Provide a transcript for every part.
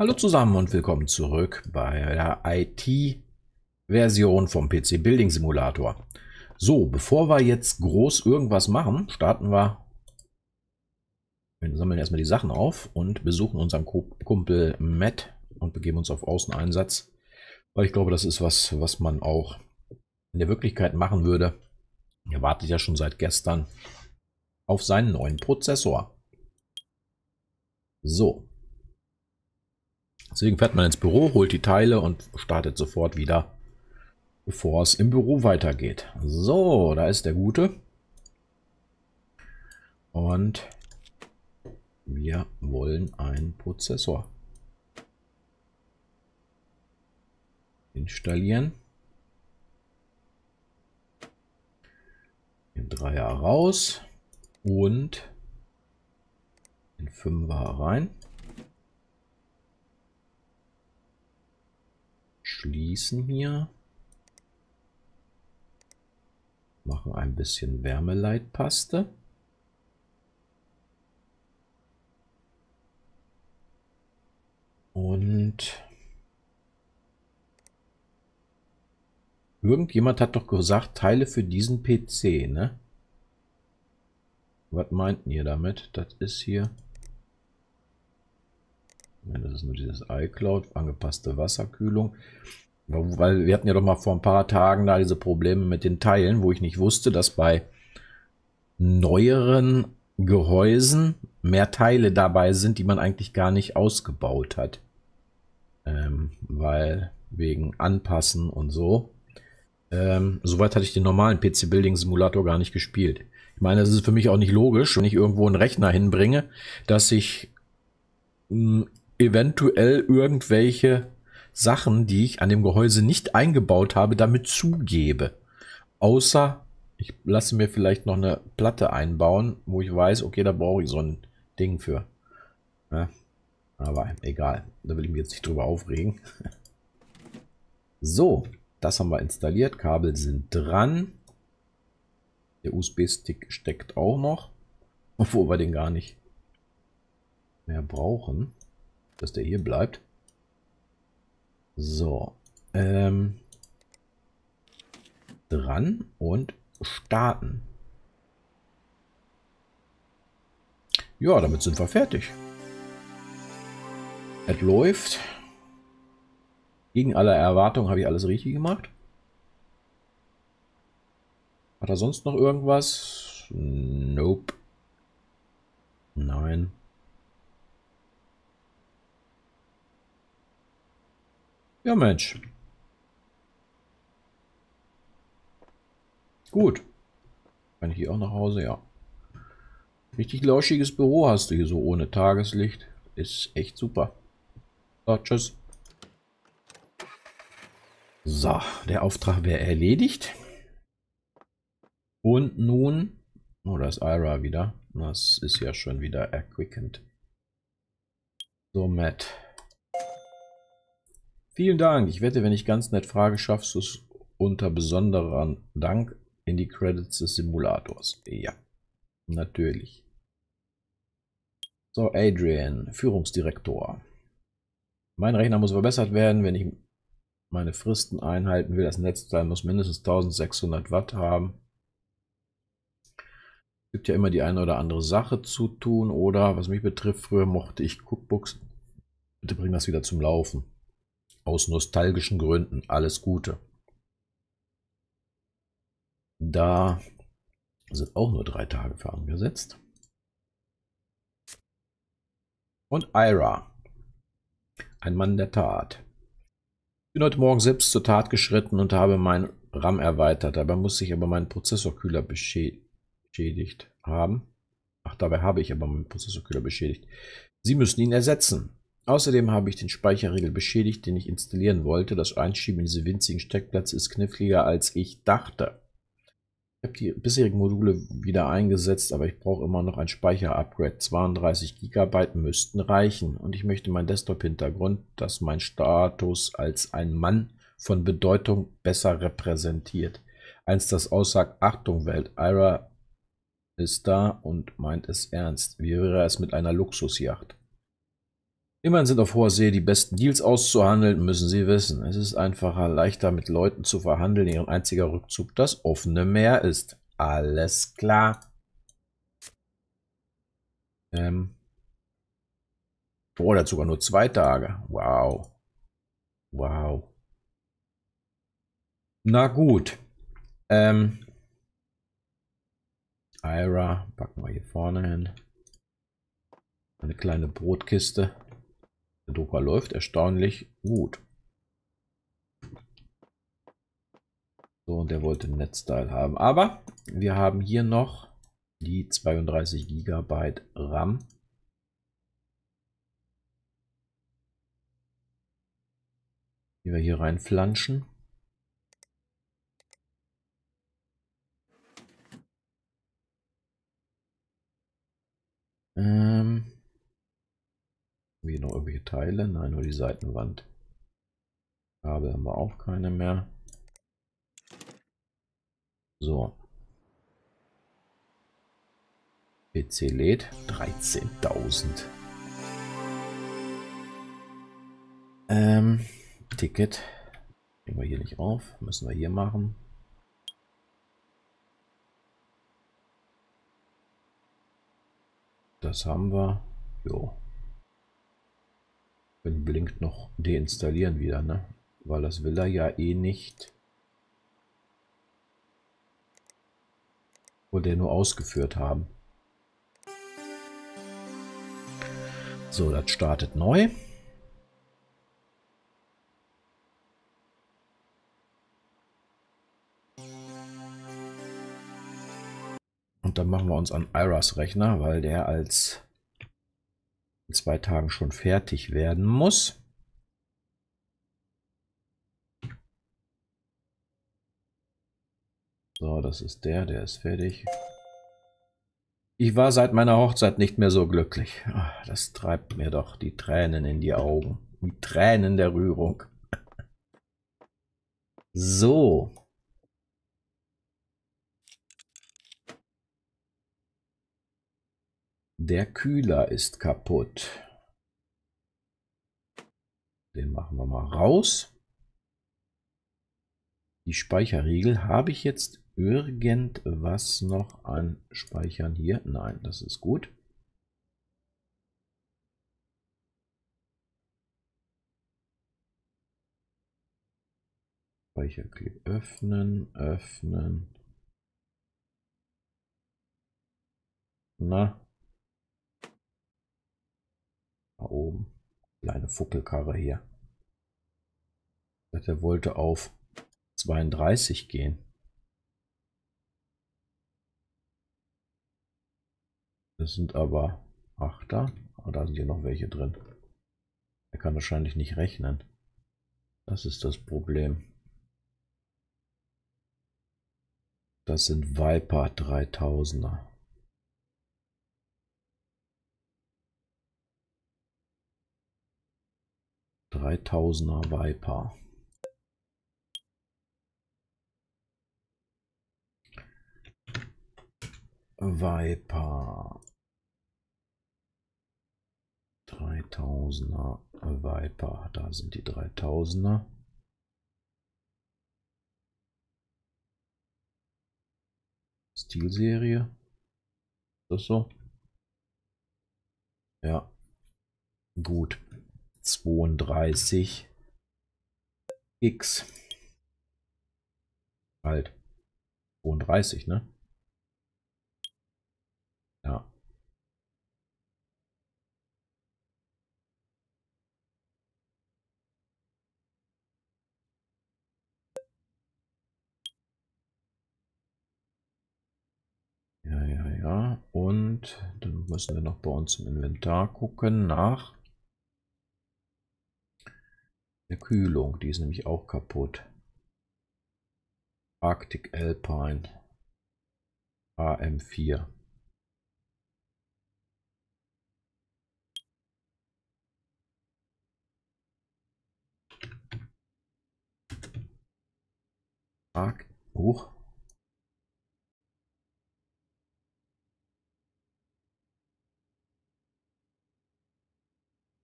Hallo zusammen und willkommen zurück bei der IT-Version vom PC Building Simulator. So, bevor wir jetzt groß irgendwas machen, starten wir. Wir sammeln erstmal die Sachen auf und besuchen unseren Kumpel Matt und begeben uns auf Außeneinsatz, weil ich glaube, das ist was, was man auch in der Wirklichkeit machen würde. Er wartet ja schon seit gestern auf seinen neuen Prozessor. So. Deswegen fährt man ins Büro, holt die Teile und startet sofort wieder, bevor es im Büro weitergeht. So, da ist der Gute. Und wir wollen einen Prozessor installieren. Den 3er raus und den 5er rein. Schließen hier. Machen ein bisschen Wärmeleitpaste. Und irgendjemand hat doch gesagt, Teile für diesen PC, ne? Was meinten ihr damit? Das ist hier. Ja, das ist nur dieses iCloud, angepasste Wasserkühlung. Weil wir hatten ja doch mal vor ein paar Tagen da diese Probleme mit den Teilen, wo ich nicht wusste, dass bei neueren Gehäusen mehr Teile dabei sind, die man eigentlich gar nicht ausgebaut hat. Weil wegen Anpassen und so. Soweit hatte ich den normalen PC Building Simulator gar nicht gespielt. Ich meine, das ist für mich auch nicht logisch, wenn ich irgendwo einen Rechner hinbringe, dass ich eventuell irgendwelche Sachen, die ich an dem Gehäuse nicht eingebaut habe, damit zugebe. Außer ich lasse mir vielleicht noch eine Platte einbauen, wo ich weiß, okay, da brauche ich so ein Ding für. Ja, aber egal, da will ich mich jetzt nicht drüber aufregen. So, das haben wir installiert, Kabel sind dran. Der USB-Stick steckt auch noch, obwohl wir den gar nicht mehr brauchen, dass der hier bleibt. So, dran und starten. Ja, damit sind wir fertig. Es läuft. Gegen alle Erwartungen habe ich alles richtig gemacht. Hat er sonst noch irgendwas? Nope. Nein. Ja, Mensch. Gut. Kann ich hier auch nach Hause? Ja. Richtig lauschiges Büro hast du hier so ohne Tageslicht. Ist echt super. So, tschüss. So, der Auftrag wäre erledigt. Und nun... Oh, da ist Ira wieder. Das ist ja schon wieder erquickend. So, Matt. Vielen Dank. Ich wette, wenn ich ganz nett frage, schaffst du es unter besonderem Dank in die Credits des Simulators. Ja, natürlich. So, Adrian, Führungsdirektor. Mein Rechner muss verbessert werden, wenn ich meine Fristen einhalten will. Das Netzteil muss mindestens 1600 Watt haben. Es gibt ja immer die eine oder andere Sache zu tun. Oder, was mich betrifft, früher mochte ich Cookbooks. Bitte bring das wieder zum Laufen. Aus nostalgischen Gründen. Alles Gute. Da sind auch nur 3 Tage für angesetzt. Und Ira. Ein Mann der Tat. Ich bin heute Morgen selbst zur Tat geschritten und habe meinen RAM erweitert. Dabei musste ich aber meinen Prozessorkühler beschädigt haben. Ach, dabei habe ich aber meinen Prozessorkühler beschädigt. Sie müssen ihn ersetzen. Außerdem habe ich den Speicherriegel beschädigt, den ich installieren wollte. Das Einschieben in diese winzigen Steckplätze ist kniffliger, als ich dachte. Ich habe die bisherigen Module wieder eingesetzt, aber ich brauche immer noch ein Speicher-Upgrade. 32 GB müssten reichen. Und ich möchte meinen Desktop-Hintergrund, dass mein Status als ein Mann von Bedeutung besser repräsentiert. Eins, das aussagt, Achtung Welt, Ira ist da und meint es ernst. Wie wäre es mit einer Luxusjacht? Immerhin sind auf hoher See die besten Deals auszuhandeln, müssen Sie wissen. Es ist einfacher, leichter mit Leuten zu verhandeln, deren einziger Rückzug das offene Meer ist. Alles klar. Oh, das sogar nur 2 Tage. Wow. Wow. Na gut. Ira packen wir hier vorne hin. Eine kleine Brotkiste. Der Drucker läuft erstaunlich gut. So, und der wollte ein Netzteil haben. Aber wir haben hier noch die 32 GB RAM. Die wir hier reinflanschen. Wie noch irgendwelche Teile? Nein, nur die Seitenwand. Kabel haben wir auch keine mehr. So. PC lädt 13.000. Ticket. Kriegen wir hier nicht auf. Müssen wir hier machen. Das haben wir. Jo. Wenn blinkt noch deinstallieren wieder, ne? Weil das will er ja eh nicht. Wollte er nur ausgeführt haben. So, das startet neu. Und dann machen wir uns an Iras Rechner, weil der als in 2 Tagen schon fertig werden muss. So, das ist der ist fertig. Ich war seit meiner Hochzeit nicht mehr so glücklich. Ach, das treibt mir doch die Tränen in die Augen. Die Tränen der Rührung. So. Der Kühler ist kaputt. Den machen wir mal raus. Die Speicherriegel. Habe ich jetzt irgendwas noch an Speichern hier? Nein, das ist gut. Speicherklick öffnen, öffnen. Na. Da oben. Kleine Fuckelkarre hier. Der wollte auf 32 gehen. Das sind aber 8er. Aber da sind hier noch welche drin. Er kann wahrscheinlich nicht rechnen. Das ist das Problem. Das sind Viper 3000er. Viper. Viper. 3000er Viper. Da sind die 3000er. Stilserie. Ist das so? Ja. Gut. 32X. Halt. 32, ne? Ja. Ja. Und dann müssen wir noch bei uns im Inventar gucken nach der Kühlung, die ist nämlich auch kaputt. Arctic Alpine AM4. Hoch.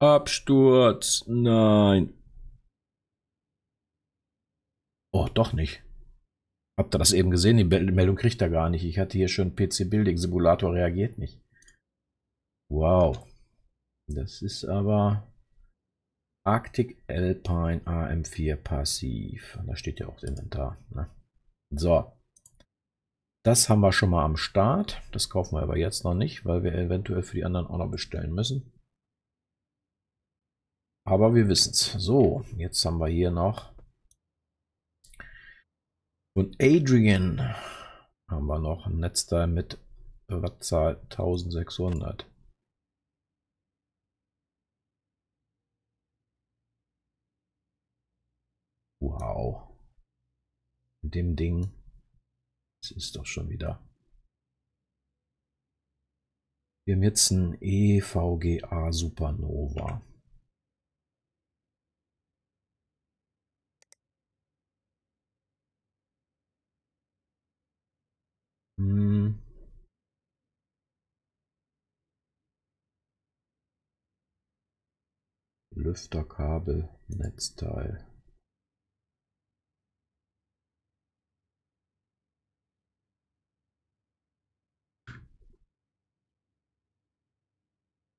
Absturz. Nein. Oh, doch nicht. Habt ihr das eben gesehen? Die Meldung kriegt er gar nicht. Ich hatte hier schon PC Building Simulator reagiert nicht. Wow. Das ist aber Arctic Alpine AM4 passiv. Da steht ja auch das Inventar. Ne? So. Das haben wir schon mal am Start. Das kaufen wir aber jetzt noch nicht, weil wir eventuell für die anderen auch noch bestellen müssen. Aber wir wissen es. So, jetzt haben wir hier noch von Adrian haben wir noch ein Netzteil mit Wattzahl 1600. Wow. Mit dem Ding. Das ist doch schon wieder. Wir haben jetzt ein EVGA Supernova. Hm. Lüfterkabel, Netzteil.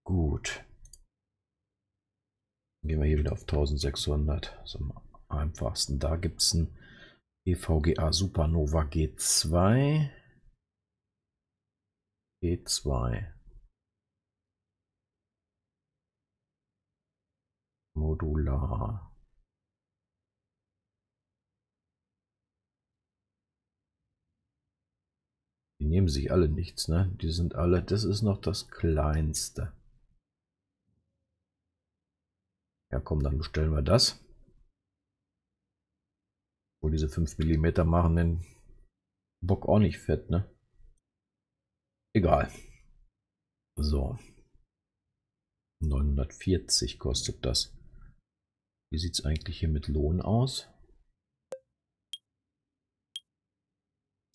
Gut. Dann gehen wir hier wieder auf 1600. Das ist am einfachsten. Da gibt es ein EVGA Supernova G2. G2. Modular. Die nehmen sich alle nichts, ne? Die sind alle, das ist noch das Kleinste. Ja komm, dann bestellen wir das. Wo diese 5 mm machen den Bock auch nicht fett, ne? Egal. So. 940 kostet das. Wie sieht es eigentlich hier mit Lohn aus?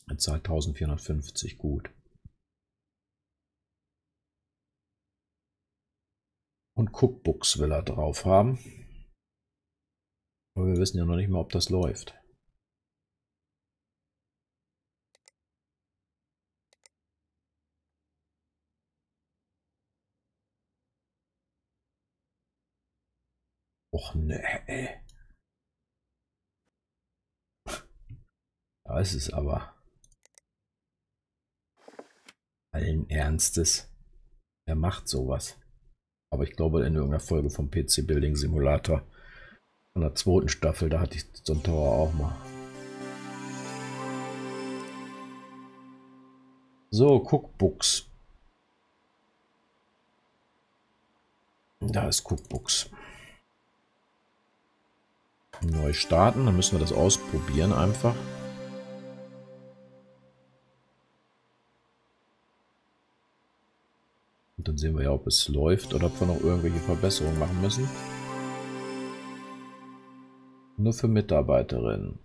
Er zahlt 1450, gut. Und Cookbooks will er drauf haben. Aber wir wissen ja noch nicht mal, ob das läuft. Och ne. Da ist es aber. Allen Ernstes. Er macht sowas. Aber ich glaube, in irgendeiner Folge vom PC Building Simulator von der 2. Staffel, da hatte ich so einen Tower auch mal. So, Cookbooks. Da ist Cookbooks. Neu starten, dann müssen wir das ausprobieren einfach. Und dann sehen wir ja, ob es läuft oder ob wir noch irgendwelche Verbesserungen machen müssen. Nur für Mitarbeiterinnen.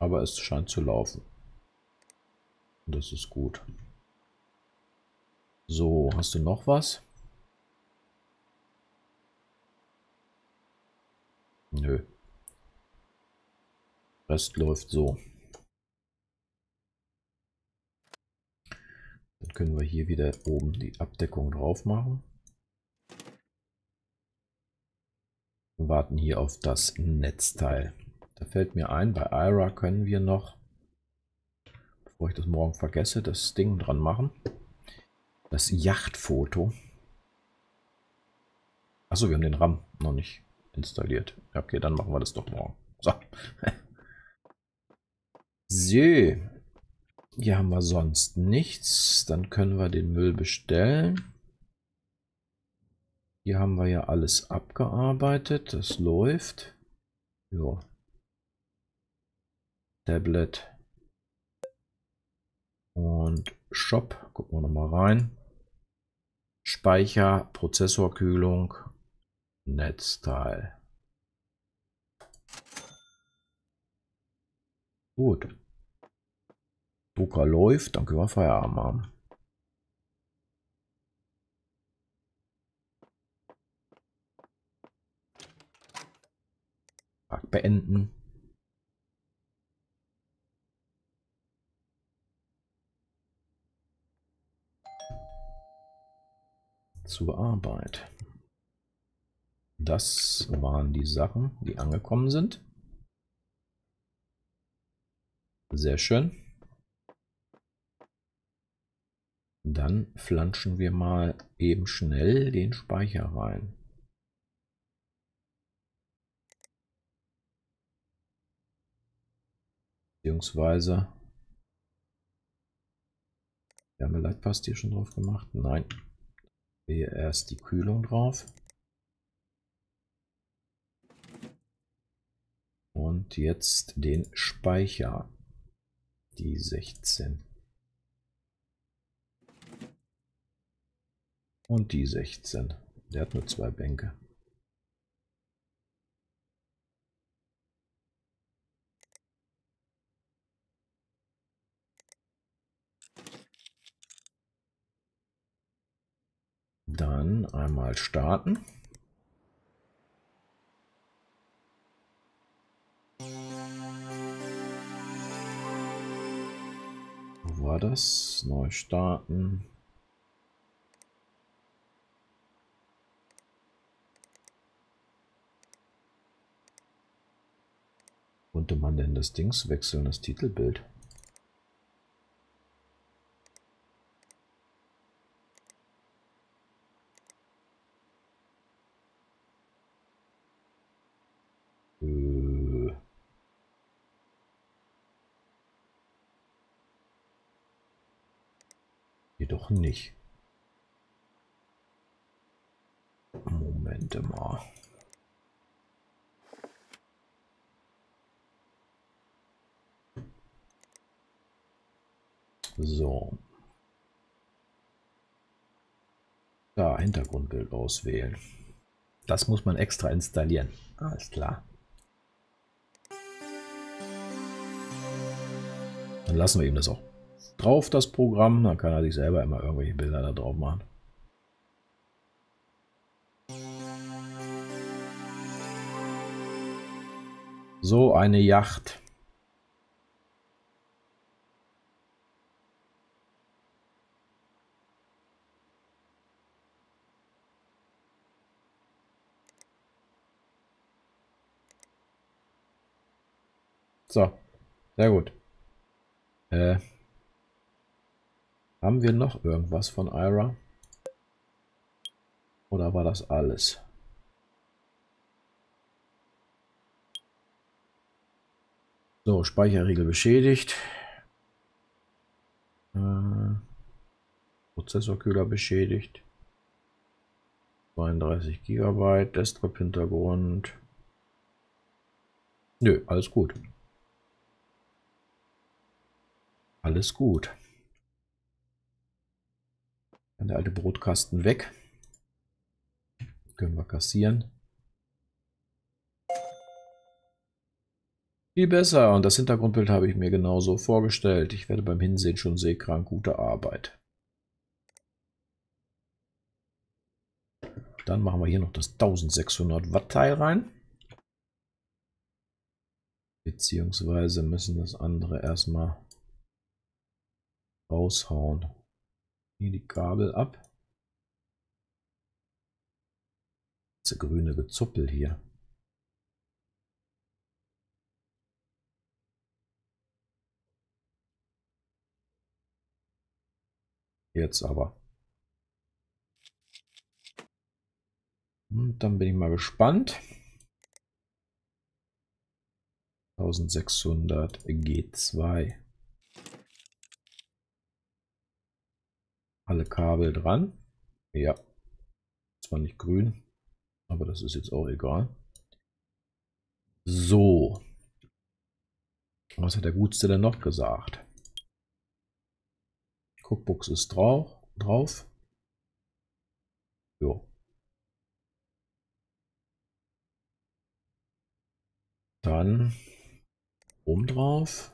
Aber es scheint zu laufen. Und das ist gut. So, hast du noch was? Nö. Rest läuft so. Dann können wir hier wieder oben die Abdeckung drauf machen. Wir warten hier auf das Netzteil. Da fällt mir ein, bei Ira können wir noch, bevor ich das morgen vergesse, das Ding dran machen. Das Yachtfoto. Achso, wir haben den RAM noch nicht installiert. Okay, dann machen wir das doch morgen. So. So. Hier haben wir sonst nichts. Dann können wir den Müll bestellen. Hier haben wir ja alles abgearbeitet. Das läuft. Jo. Tablet. Und Shop. Gucken wir nochmal rein. Speicher, Prozessorkühlung, Netzteil. Gut. Drucker läuft, dann können wir Feierabend haben. Beenden. Zur Arbeit. Das waren die Sachen, die angekommen sind. Sehr schön. Dann flanschen wir mal eben schnell den Speicher rein. Beziehungsweise, wir haben eine Leitpaste hier schon drauf gemacht. Nein, hier erst die Kühlung drauf. Und jetzt den Speicher, die 16. Und die 16. Der hat nur 2 Bänke. Dann einmal starten. Wo war das? Neu starten. Konnte man denn das Dings wechseln, das Titelbild? Jedoch nicht. Moment mal. So. Da, Hintergrundbild auswählen. Das muss man extra installieren. Alles klar. Dann lassen wir ihm das auch drauf, das Programm. Dann kann er sich selber immer irgendwelche Bilder da drauf machen. So eine Yacht. So, sehr gut. Haben wir noch irgendwas von Ira? Oder war das alles? So, Speicherriegel beschädigt. Prozessorkühler beschädigt. 32 GB, Desktop-Hintergrund. Nö, alles gut. Alles gut. Dann der alte Brotkasten weg. Können wir kassieren. Viel besser. Und das Hintergrundbild habe ich mir genauso vorgestellt. Ich werde beim Hinsehen schon seekrank. Gute Arbeit. Dann machen wir hier noch das 1600 Watt Teil rein. Beziehungsweise müssen das andere erstmal raushauen. Hier die Kabel ab. Das grüne Gezuppel hier. Jetzt aber. Und dann bin ich mal gespannt. 1600 G2. Alle Kabel dran. Ja, zwar nicht grün, aber das ist jetzt auch egal. So. Was hat der Gutste denn noch gesagt? Cookbooks ist drauf. Jo. Dann oben drauf.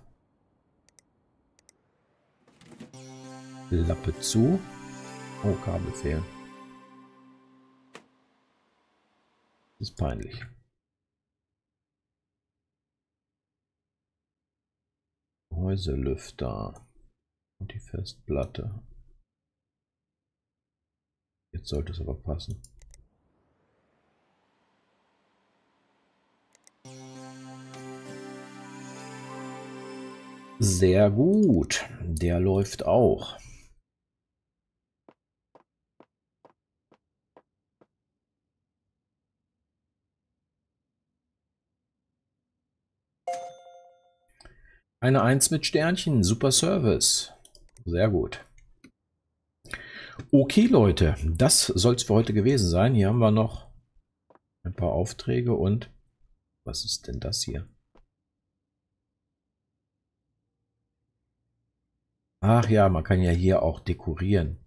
Lappe zu. Oh, Kabel fehlen. Ist peinlich. Gehäuselüfter und die Festplatte. Jetzt sollte es aber passen. Sehr gut, der läuft auch. Eine 1 mit Sternchen, super Service. Sehr gut. Okay Leute, das soll es für heute gewesen sein. Hier haben wir noch ein paar Aufträge und was ist denn das hier? Ach ja, man kann ja hier auch dekorieren.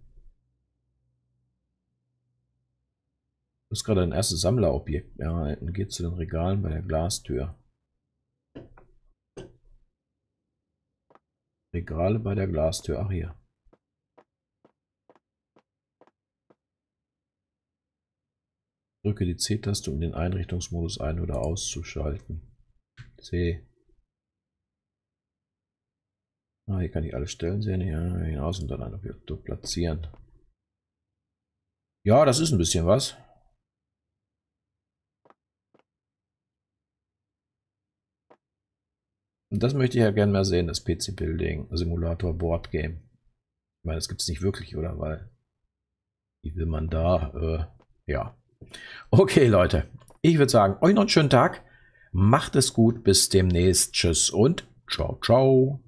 Das ist gerade ein erstes Sammlerobjekt. Ja, geht zu den Regalen bei der Glastür. Regale bei der Glastür. Ach hier. Drücke die C-Taste, um den Einrichtungsmodus ein- oder auszuschalten. C. Ah, hier kann ich alle Stellen sehen, hier hinaus und dann ein Objekt platzieren. Ja, das ist ein bisschen was. Und das möchte ich ja gerne mal sehen, das PC Building Simulator Board Game. Ich meine, das gibt es nicht wirklich, oder? Weil, wie will man da, ja. Okay, Leute, ich würde sagen, euch noch einen schönen Tag. Macht es gut, bis demnächst. Tschüss und ciao, ciao.